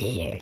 here.